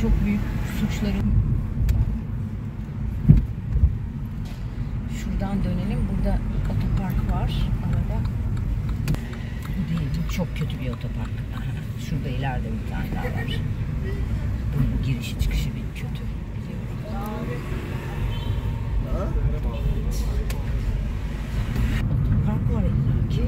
Çok büyük suçlarım. Şuradan dönelim. Burada otopark var. Arada. Bu değil. Bu çok kötü bir otopark. Şurada ileride bir tane daha var. Bu girişi çıkışı bir kötü. Otopark var illaki.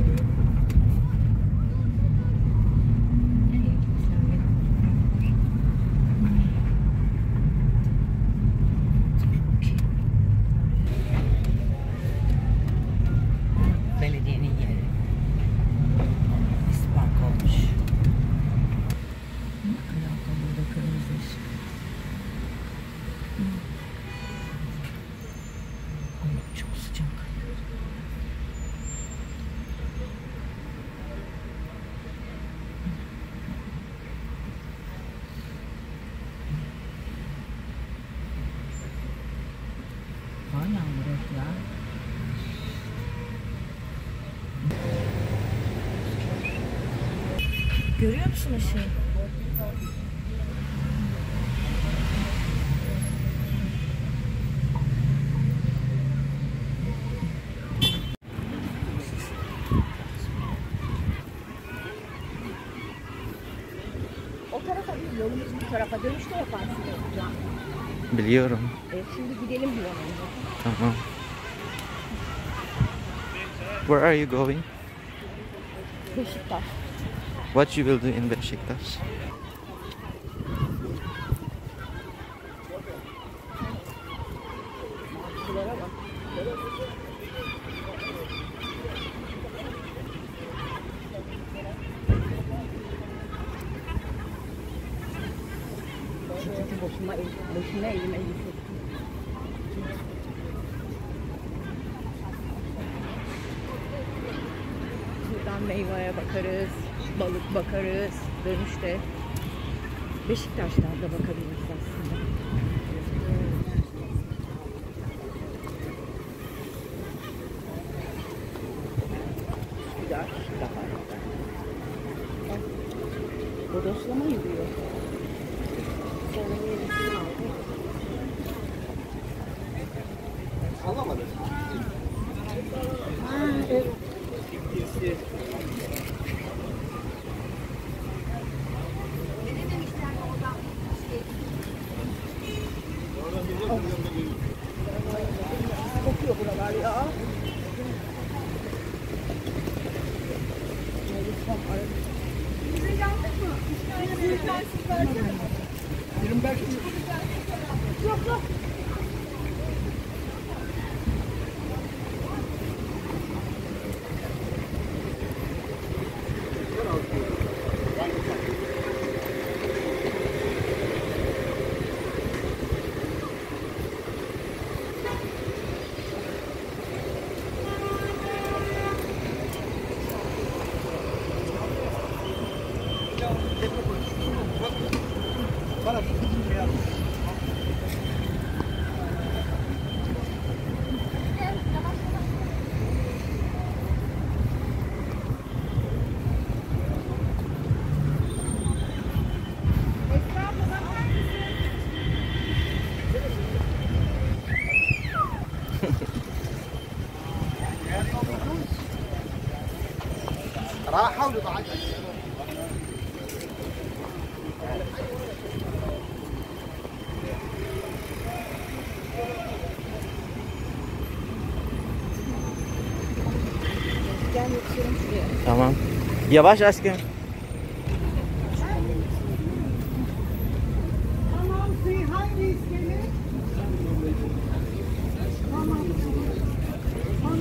Görüyor musun ışığı? O tarafa değil, yolumuz bu tarafa. Dönüşte yaparsın. Biliyorum. Şimdi gidelim bir an önce. Tamam. Where are you going? Beşiktaş. What you will do in Beşiktaş? Buradan meyveye bakarız. Balık bakarız, dönüşte Beşiktaş'tan da bakabiliriz aslında. Güzel, daha. Bodoslama yürüyor. Sonra yenisini aldık. Anlamadım. Haa, evet. Kokuyor buralar ya. Bize yandık mı? Yok yok. Tamam. Yavaş aşkım. Tamam, hangi iskele? Tamam. Tamam.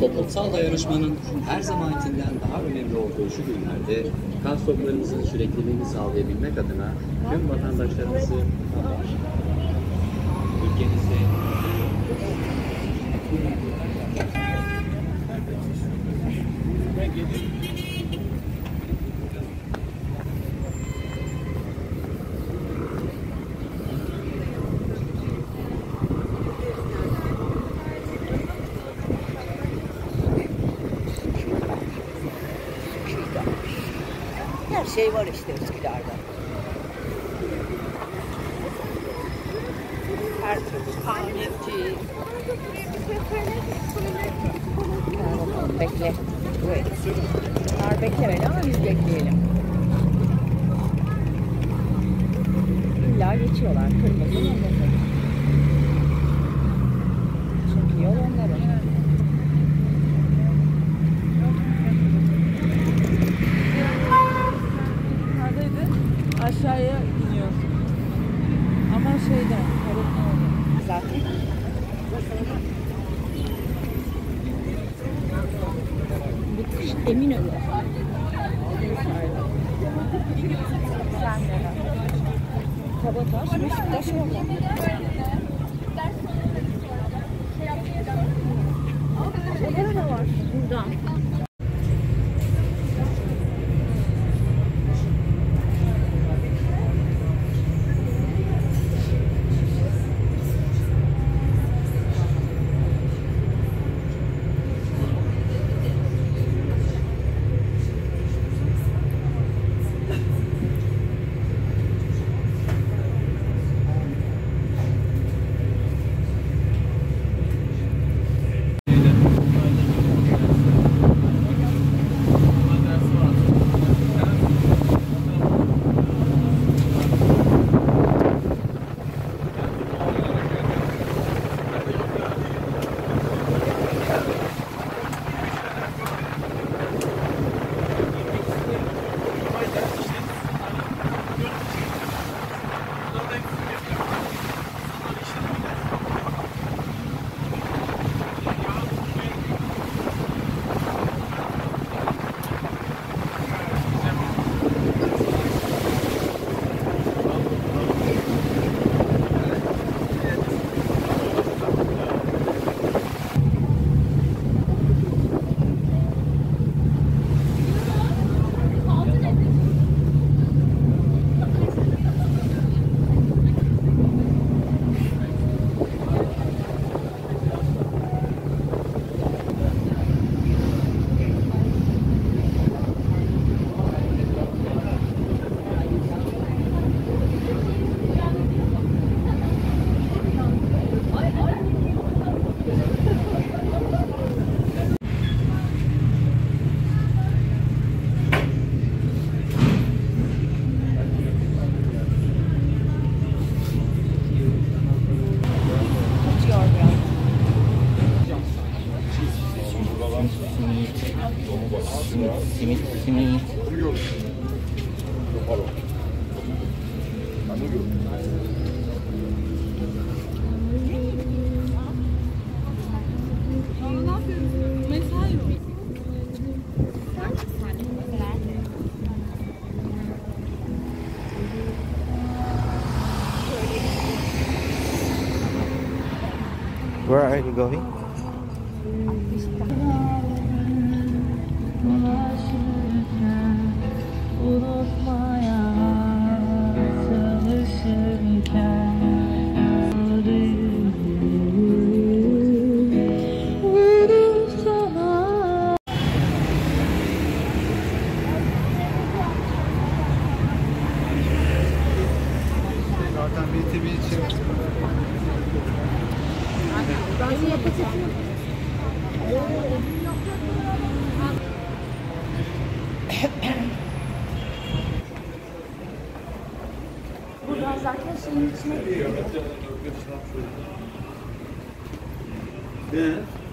Toplumsal dayanışmanın her zamankinden daha önemli olduğu şu günlerde kas toplarımızın sürekliliğini sağlayabilmek adına tüm vatandaşlarımızı ülkemizde her şey var işte Üsküdar'da. Her türlü kahveci. Bekle. Evet. Bunlar beklemeli ama biz bekleyelim. İlla geçiyorlar. Kırmızı olmasın. Çünkü yol onların. Neredeydi? Aşağıya iniyoruz. Ama şeyden. Zaten. Emin olun. Kabataş, Beşiktaş oldu. Şeyler de var buradan. Where are you going? Buradan zaten şeyin içine gidiyor.